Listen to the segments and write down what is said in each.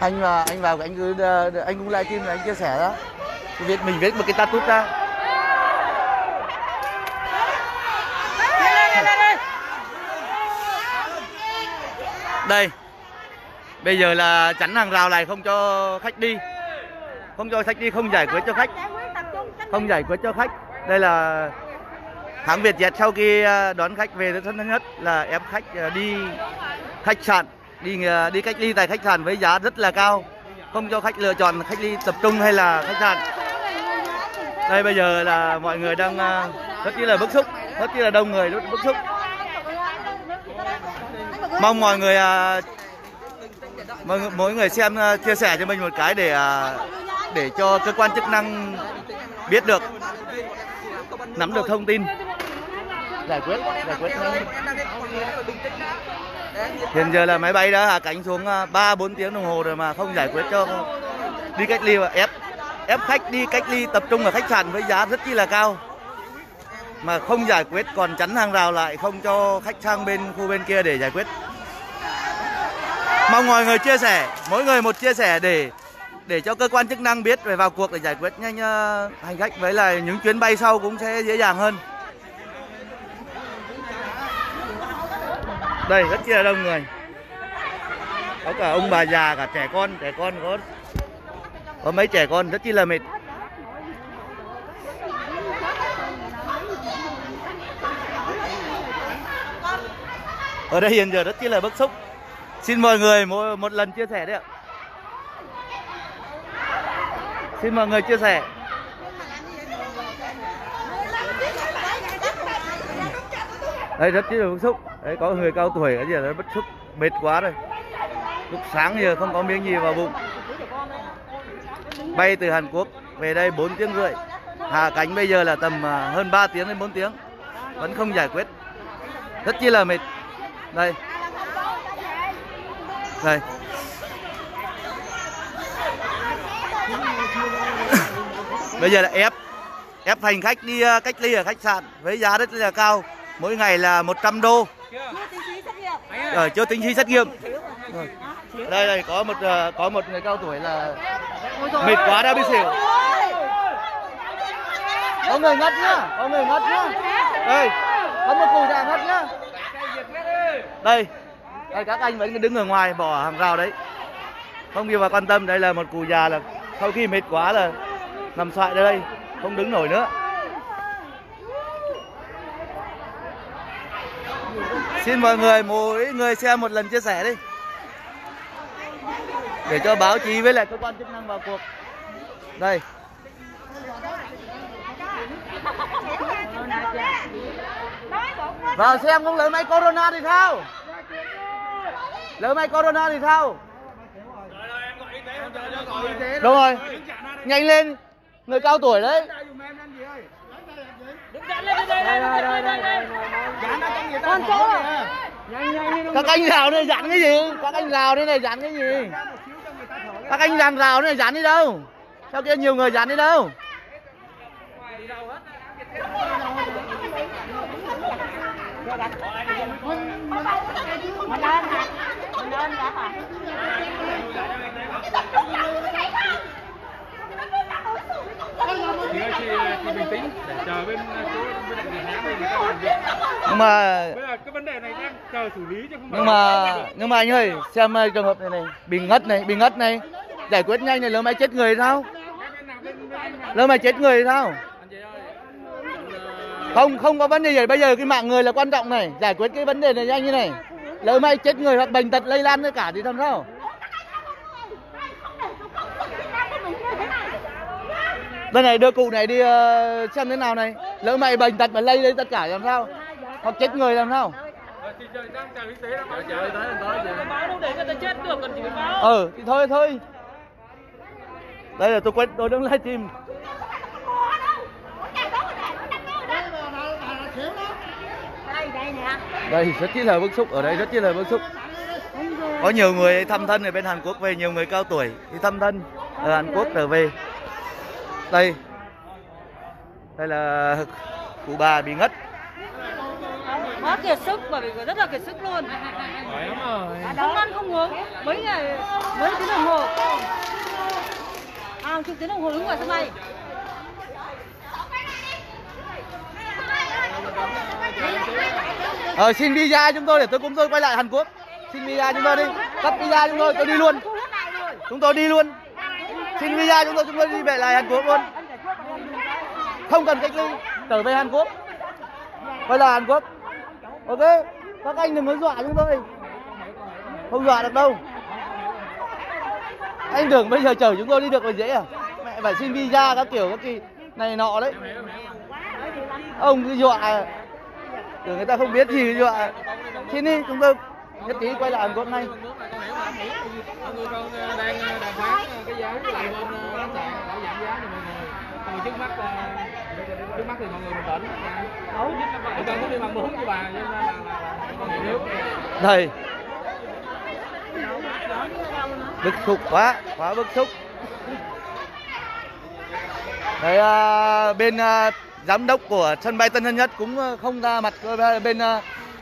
Anh vào anh cứ anh cũng livestream rồi anh chia sẻ đó. Viết mình viết một cái tattoo ra. Đây. Bây giờ là chắn hàng rào này không cho khách đi. Không cho khách đi, không giải quyết cho khách. Không giải quyết cho khách. Đây là hãng Vietjet sau khi đón khách về Tân Sơn Nhất là ép khách đi khách sạn, đi cách ly tại khách sạn với giá rất là cao, không cho khách lựa chọn cách ly tập trung hay là khách sạn. Đây bây giờ là mọi người đang rất là bức xúc, rất là đông người, rất bức xúc. Mong mọi người mỗi người xem chia sẻ cho mình một cái để cho cơ quan chức năng biết được, nắm được thông tin, giải quyết. Hiện giờ là máy bay đã hạ cánh xuống 3-4 tiếng đồng hồ rồi mà không giải quyết cho đi cách ly, và ép khách đi cách ly tập trung ở khách sạn với giá rất chi là cao mà không giải quyết, còn chắn hàng rào lại không cho khách sang bên khu bên kia để giải quyết. Mong mọi người chia sẻ, mỗi người một chia sẻ để cho cơ quan chức năng biết về vào cuộc để giải quyết nhanh hành khách, với là những chuyến bay sau cũng sẽ dễ dàng hơn. Đây rất là đông người, có cả ông bà già, cả trẻ con có mấy trẻ con rất chi là mệt. Ở đây hiện giờ rất chi là bức xúc, xin mọi người một lần chia sẻ đấy ạ. Xin mọi người chia sẻ. Đây rất là bức xúc. Đấy, có người cao tuổi cái gì là bức xúc, mệt quá rồi. Lúc sáng giờ không có miếng gì vào bụng. Bay từ Hàn Quốc về đây 4 tiếng rưỡi, hạ cánh bây giờ là tầm hơn 3 tiếng đến 4 tiếng vẫn không giải quyết, rất chi là mệt. Đây. Đây. Bây giờ là ép hành khách đi cách ly ở khách sạn với giá rất là cao, mỗi ngày là 100 đô. Chưa tính phí xét nghiệm. Đây có một người cao tuổi là mệt quá đã bị xỉu. Có người ngất nhá, Đây, có một cụ già ngất nhá. Đây các anh vẫn đứng ở ngoài bỏ hàng rào đấy, không nhiều mà quan tâm. Đây là một cụ già là sau khi mệt quá là nằm xoại ra đây, không đứng nổi nữa. Xin mọi người mỗi người xem một lần chia sẻ đi, để cho báo chí với lại cơ quan chức năng vào cuộc. Đây. Vào xem không lấy máy corona thì sao? Lấy máy corona thì sao? Đúng rồi. Nhanh lên. Người cao tuổi đấy. Các anh rào đây dán cái gì? Các anh dàn rào đây dán đi đâu? Sao kia nhiều người dán đi đâu? Thì bình tĩnh để chờ bên đại diện bên các bạn. Nhưng mà bây giờ cái vấn đề này đang chờ xử lý chứ không phải. Nhưng mà anh ơi, xem trường hợp này bị ngất này, giải quyết nhanh này, lỡ may chết người sao? Không có vấn đề gì, bây giờ cái mạng người là quan trọng này, giải quyết cái vấn đề này nhanh như này. Lỡ may chết người hoặc bệnh tật lây lan nữa cả thì làm sao? Đây này, đưa cụ này đi xem thế nào này. Lỡ mày bệnh tật mà lây lên tất cả làm sao? Hoặc chết người làm sao? Thì thôi. Đây là tôi quên, tôi đang live stream. Đây rất chi là bức xúc, ở đây rất chi là bức xúc. Có nhiều người thăm thân ở bên Hàn Quốc về, nhiều người cao tuổi đi thăm thân ở Hàn Quốc trở về. Đây là cụ bà bị ngất. Quá kiệt sức, bởi vì rất là kiệt sức luôn. Không ăn không uống mấy ngày mấy tiếng đồng hồ. À, chụp tiếng đồng hồ đúng rồi sân bay. Xin visa chúng tôi để chúng tôi quay lại Hàn Quốc. Xin visa chúng tôi đi. Cấp visa chúng tôi đi luôn. Chúng tôi đi luôn. Xin visa chúng tôi đi về lại Hàn Quốc luôn. Không cần cách ly, trở về Hàn Quốc. Quay lại Hàn Quốc. Ok, các anh đừng có dọa chúng tôi. Không dọa được đâu. Anh tưởng bây giờ chở chúng tôi đi được là dễ à? Mẹ phải xin visa các kiểu các kỳ này nọ đấy. Ông cứ dọa. Tưởng người ta không biết gì dọa. Xin đi, chúng tôi nhất tí quay lại Hàn Quốc ngay. Trước mắt thì mọi người bình tĩnh. Thầy bức xúc quá bức xúc. Đấy, bên giám đốc của sân bay Tân Sơn Nhất cũng không ra mặt,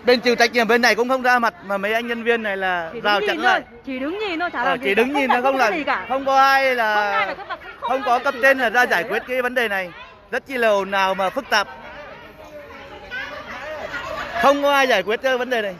bên chịu trách nhiệm bên này cũng không ra mặt, mà mấy anh nhân viên này là rào chắn lại. Chỉ đứng nhìn thôi, chỉ đứng nhìn thôi, không làm gì cả. Không có ai là không có cấp trên là ra giải quyết cái vấn đề này. Rất chi là ồn ào mà phức tạp. Không có ai giải quyết cái vấn đề này.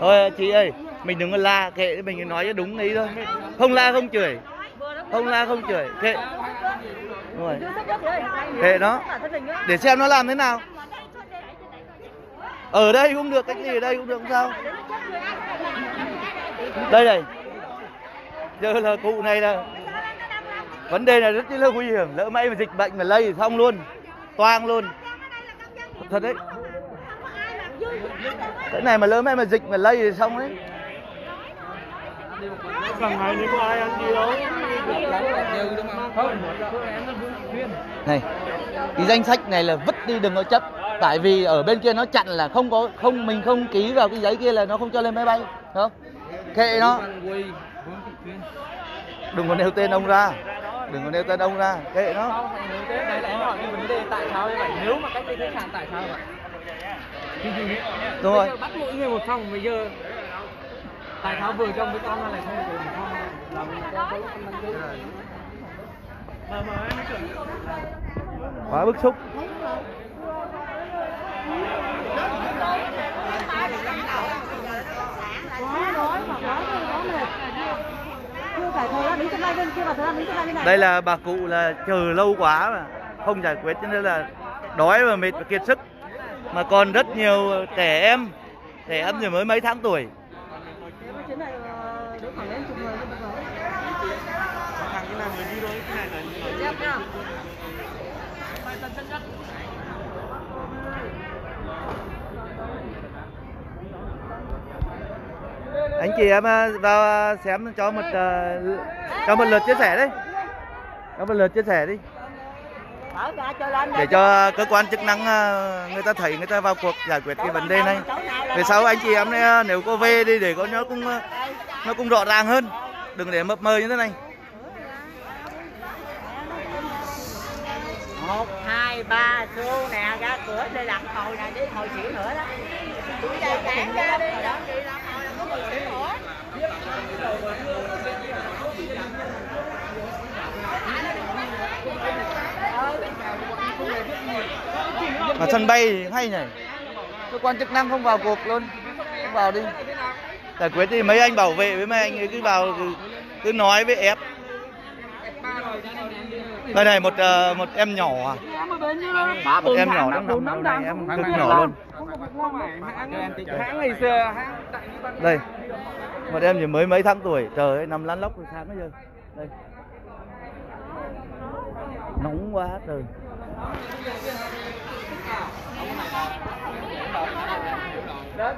Thôi chị ơi, mình đừng có la, kệ, mình nói đúng ý thôi. Không la không chửi. Không la không chửi, kệ. Rồi. Kệ nó. Để xem nó làm thế nào. Ở đây cũng được, cách ly ở đây cũng được, không sao. Đây này. Giờ là cụ này là vấn đề này rất là nguy hiểm, lỡ may mà dịch bệnh mà lây thì xong luôn. Toang luôn. Thật đấy. Cái này mà lỡ may mà dịch mà lây thì xong đấy. Này, cái danh sách này là vứt đi, đừng có chấp. Tại vì ở bên kia nó chặn là không có, không, mình không ký vào cái giấy kia là nó không cho lên máy bay, không? Kệ nó. Đừng có nêu tên ông ra. Đừng có nêu tên ông ra, kệ nó. Nếu mà cách ly khách sạn tại sao ạ? Đúng rồi. Bắt mỗi người một phòng bây giờ. Tại sao vừa trong với con ra lại không được một phòng? Quá bức xúc. Đây là bà cụ là chờ lâu quá mà không giải quyết cho nên là đói và mệt và kiệt sức, mà còn rất nhiều trẻ em thì mới mấy tháng tuổi. Anh chị em vào xem cho một lượt chia sẻ đấy, cho một lượt chia sẻ đi để cho cơ quan chức năng người ta thấy, người ta vào cuộc giải quyết cái vấn đề này. Về sau anh chị em này, nếu có về đi để có nó cũng rõ ràng hơn, đừng để mập mờ như thế này. 1, 2, 3 xô nè, ra cửa để làm hồi nè, đi hồi xỉu nữa đó. Ra đi đó, đi làm hồi là có xỉu nữa. Mà sân bay hay nhỉ, cơ quan chức năng không vào cuộc luôn, không vào đi giải quyết đi. Mấy anh bảo vệ với mấy anh ấy cứ vào cứ nói với ép. Đây này, một em nhỏ à? Một em nhỏ năm này, em cực nhỏ luôn. Đây, một em chỉ mới mấy tháng tuổi, trời ơi, nằm lăn lóc từ sáng bây giờ. Đây. Nóng quá trời. Lại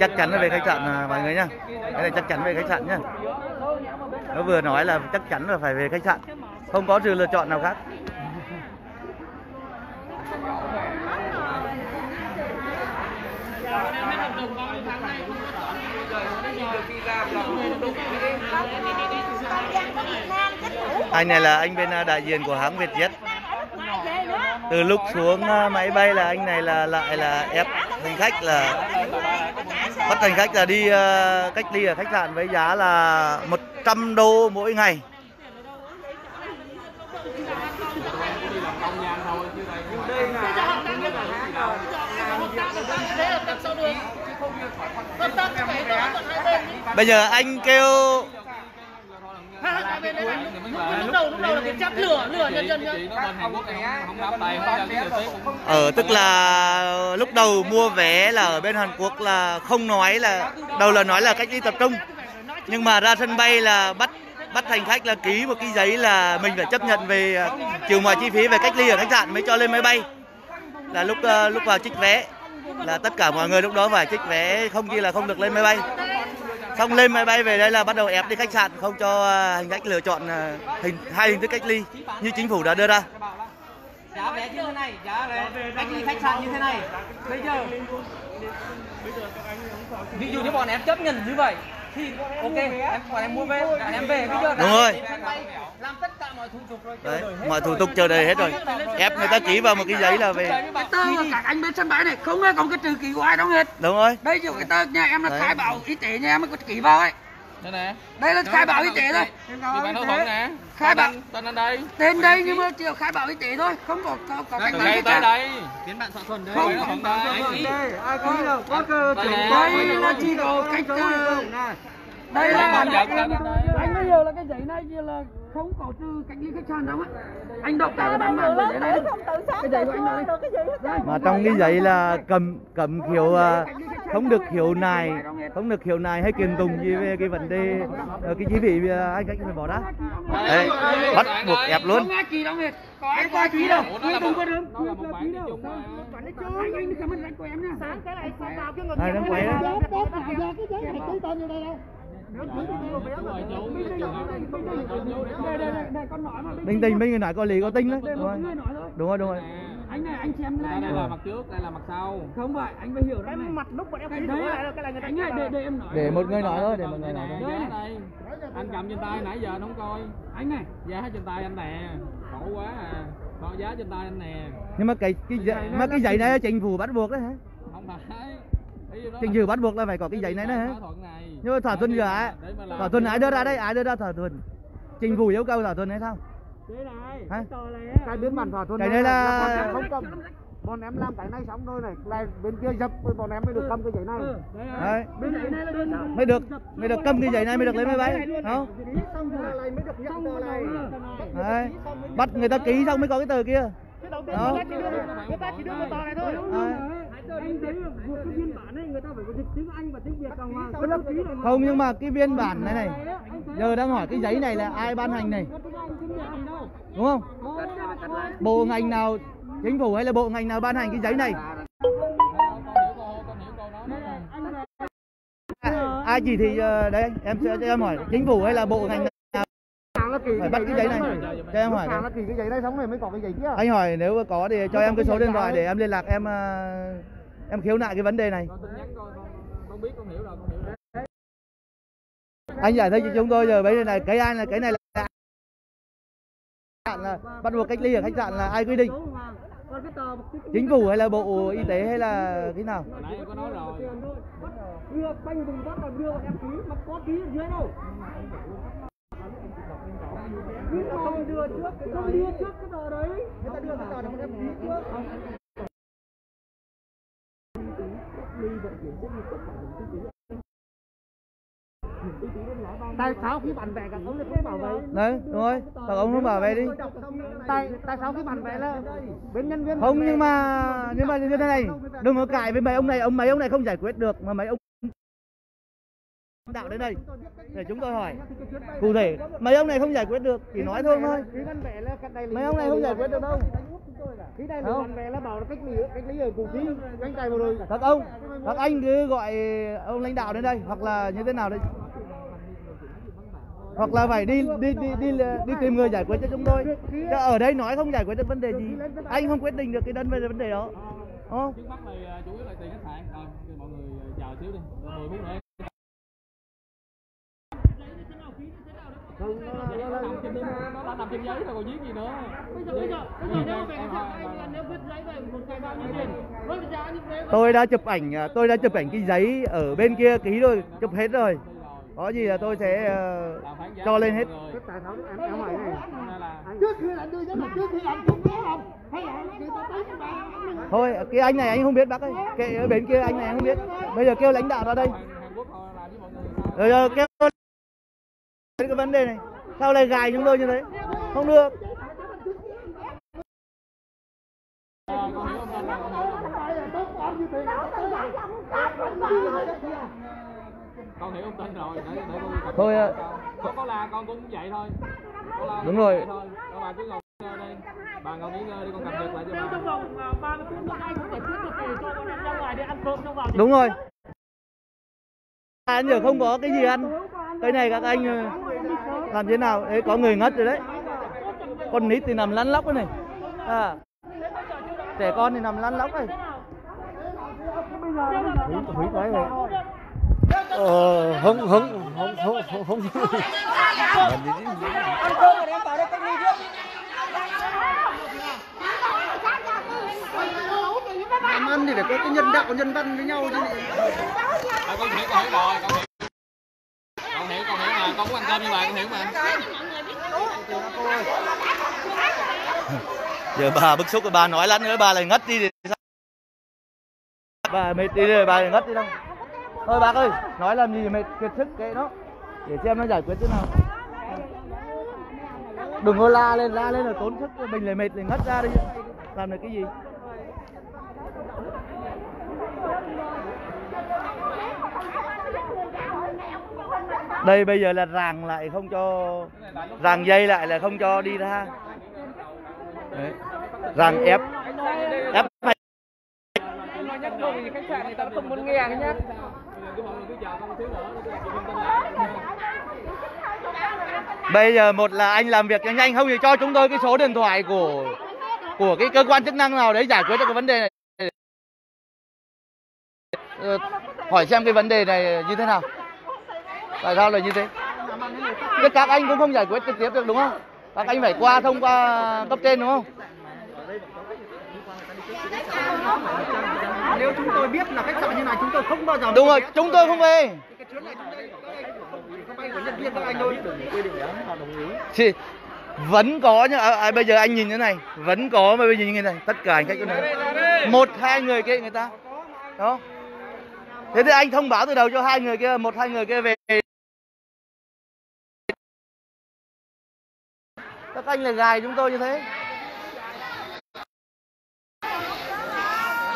chắc chắn là về khách sạn mọi người nhá. Cái này chắc chắn về khách sạn nhá. Nó vừa nói là chắc chắn là phải về khách sạn, không có sự lựa chọn nào khác. Anh này là anh bên đại diện của hãng Vietjet. Từ lúc xuống máy bay là anh này là lại là ép hành khách, là bắt hành khách là đi cách ly ở khách sạn với giá là 100 đô mỗi ngày. Bây giờ anh kêu tức là lúc đầu mua vé là ở bên Hàn Quốc là không nói là đầu là nói là cách ly tập trung, nhưng mà ra sân bay là bắt hành khách là ký một cái giấy là mình phải chấp nhận về chịu mọi chi phí về cách ly ở khách sạn mới cho lên máy bay. Là lúc vào trích vé là tất cả mọi người lúc đó phải trích vé, không kia là không được lên máy bay. Xong lên máy bay về đây là bắt đầu ép đi khách sạn, không cho hành khách lựa chọn hai hình thức cách ly như chính phủ đã đưa ra. Giá vé như thế này, giá cách ly khách sạn như thế này. Bây giờ ví dụ như bọn em chấp nhận như vậy thì ok, bọn em mua vé, em về bây giờ. Đúng rồi. Làm tất cả mọi thủ tục rồi. Đấy, mọi thủ tục chờ đợi hết rồi. Ép người ta ký vào một cái giấy là về. Cái tờ mà các anh bên sân bãi này không có cái trừ ký của ai đâu hết. Đúng rồi. Đây chỉ cái tờ nhà em là khai báo y tế nhà em mới có ký vào ấy. Đây là khai báo y tế thôi. Khai báo tên đây. Tên đây nhưng mà chỉ khai báo y tế thôi, không có cái này tới đây. Tiến bạn soạn thuần đấy. Không ai ký đâu. Có cơ chủ đây là chỉ có cách tư. Đây là anh bây giờ là cái giấy này là không có trừ cách ly khách sạn đâu á. Anh đọc cả bản bản giấy này. Cái giấy của anh này. Mà trong cái giấy là cầm kiểu không được hiểu này, hay kiện tùng gì về cái vấn đề cái chi phí anh cách phải bỏ ra. Đấy, bắt buộc ép luôn. Có ai qua ký đâu. Không có đâu. Anh cảm ơn anh của em nha. Sáng cái này sao vào chứ ngồi đây. Tinh tinh mấy người nói có lý có tinh đấy. Đúng rồi. Anh này anh xem này. Đây là mặt trước, đây là mặt sau. Không phải, anh phải hiểu cái mặt lúc bọn em thấy đấy là cái là người ta nhá, để em nói. Để một người nói thôi, để một người nói. Đây. Anh cầm trên tay nãy giờ nó không coi. Anh này, giá trên tay anh nè. Khổ quá à. Có giá trên tay anh nè. Nhưng mà cái giấy này chính phủ bắt buộc đấy hả? Không phải. Chính phủ bắt buộc là phải có cái giấy này nữa hả? Nhưng mà thỏa thuận giờ ai đưa ra đây, ai đưa ra thỏa thuận? Chính phủ yêu cầu thỏa thuận hay sao? Cái biến bản thỏa thuận này là không cầm. Bọn em làm cái này xong rồi này, lại bên kia dập bọn em mới được cầm cái giấy này. Đấy. Mới được cầm cái giấy này mới được lấy máy bay. Không? Đấy. Bắt người ta ký xong mới có cái tờ kia. Đó. Người ta chỉ đưa một tờ này thôi. Anh thấy một cái biên bản này người ta phải có dịch tiếng Anh và tiếng Việt đàng hoàng. Không, nhưng mà cái biên bản này giờ đang hỏi cái giấy này là ai ban hành này, đúng không? Bộ ngành nào, chính phủ hay là bộ ngành nào ban hành cái giấy này? Ai chỉ thị đấy? Em sẽ cho em hỏi chính phủ hay là bộ ngành nào phải bắt cái giấy này? Cho em hỏi cái giấy này xong rồi mới có cái giấy kia. Anh hỏi nếu có thì cho em cái số điện thoại để em liên lạc, em khiếu nại cái vấn đề này. Anh giải thích cho chúng tôi giờ bây này cái này là bắt buộc cách ly ở khách sạn là ai quy định? Chính phủ hay là bộ y tế hay là thế nào? Đưa trước cái tờ đấy, người ta đưa cái tờ đấy ký trước. Tại sao khi bản vẽ các ông lại không bảo vệ? Đấy, đúng rồi, các ông không bảo vệ đi. Tại sao khi bản vẽ là bên nhân viên không, nhưng mà như thế này, đừng có cãi với mấy ông này không giải quyết được mà mấy ông đạo đến đây để chúng tôi hỏi cụ thể. Mấy ông này không giải quyết được thì nói thôi thôi. Mấy ông này không giải quyết được đâu. Cái này là bạn bè là bảo là cách ly ở Củ Chi, anh tài vừa rồi. Các anh cứ gọi ông lãnh đạo đến đây hoặc là như thế nào đấy. Hoặc là phải đi tìm người giải quyết cho chúng tôi. Chứ ở đây nói không giải quyết được vấn đề gì. Anh không quyết định được cái vấn đề đó. Trước mắt này chủ yếu là tiền khách sạn. Mọi người chờ xíu đi. nó nằm trên giấy thôi còn viết gì nữa. Bây giờ nếu về anh nếu viết giấy về một ngày bao nhiêu tiền? Với giá như thế. Tôi đã chụp ảnh cái giấy ở bên kia ký rồi, chụp hết rồi. Có gì là tôi sẽ cho lên hết. Trước khi anh đưa giấy là trước khi anh không có không? Hay là người ta tới cho bạn. Thôi, cái anh này anh không biết bác ơi. Kệ ở bên kia anh này anh không biết. Bây giờ kêu lãnh đạo ra đây. Rồi giờ kêu cái vấn đề này. Sao lại gài chúng tôi như thế? Không được. Con hiểu không tin rồi, để con... Thôi ạ. Có là con cũng vậy thôi. Đúng rồi. Bà cứ ngồi đây. Bà ngồi nghỉ ngơi đi, con cập nhật lại cho bà. Trong vòng 30 phút ai cũng phải tiếp được thì cho con ra ngoài đi ăn cơm trong vòng. Đúng rồi. Anh giờ không có cái gì ăn. Cái này các anh làm thế nào? Đấy, có người ngất rồi đấy. Con nít thì nằm lăn lóc cái này. À. Trẻ con thì nằm lăn lóc này. Hủy quái rồi. Không. Làm ăn thì phải có cái nhân đạo, nhân văn với nhau chứ. Con hiểu mà, con muốn ăn cơm như bà, con hiểu mà. Giờ bà bức xúc rồi, bà nói lắm nữa, bà lại ngất đi thì sao? Bà mệt đi rồi, bà lại ngất đi đâu. Thôi bác ơi, nói làm gì mệt kiệt sức kệ nó. Để xem nó giải quyết thế nào. Đừng có la lên là tốn sức, mình lại mệt lại ngất ra đi. Làm được cái gì? Đây bây giờ là ràng lại không cho, ràng dây lại là không cho đi ra. Đấy. Ràng ép phải. Khách sạn người ta không muốn nghe cái nhá. Bây giờ một là anh làm việc nhanh không thì cho chúng tôi cái số điện thoại của cái cơ quan chức năng nào đấy giải quyết cho cái vấn đề này. Hỏi xem cái vấn đề này như thế nào. Tại sao lại như thế? Chứ các anh cũng không giải quyết trực tiếp được đúng không? Các anh phải qua thông qua cấp trên đúng không? Nếu chúng tôi biết là khách sạn như này chúng tôi không bao giờ. Đúng rồi, chúng tôi không về. Cái chuyến này chúng bay của nhân viên các anh thôi. Vẫn có nhá. Bây giờ anh nhìn thế này, vẫn có mà bây giờ như thế này, tất cả anh khách chỗ này. Một hai người kia người ta. Đó. Thế thì anh thông báo từ đầu cho hai người kia, một hai người kia về. Các anh là gài chúng tôi như thế.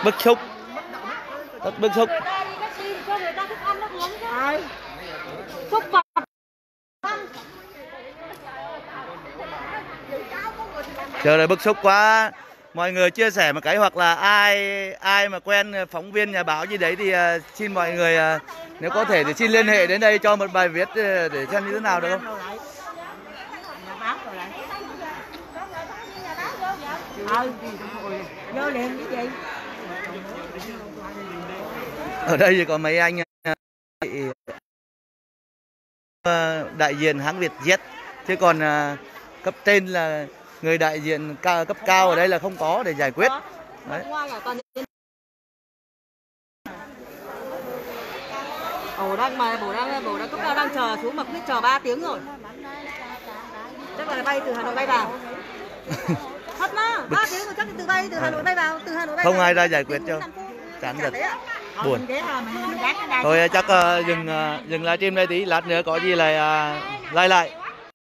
Bức xúc. Rất bức xúc. Chờ đợi bức xúc quá. Mọi người chia sẻ một cái hoặc là ai mà quen phóng viên nhà báo như đấy thì xin mọi người nếu có thể thì xin liên hệ đến đây cho một bài viết để xem như thế nào được không? Ở đây thì có mấy anh đại diện hãng Vietjet chứ còn cấp trên là người đại diện cấp cao ở đây là không có để giải quyết. Đấy. Bố đang chờ xuống mà cứ chờ 3 tiếng rồi. Chắc là bay từ Hà Nội bay vào. Thật đó, 3 tiếng rồi chắc là từ Hà Nội bay vào, Không ai ra giải quyết cho. Chán thật. Buồn. Thôi chắc dừng livestream đây tí, lát nữa có gì là lại.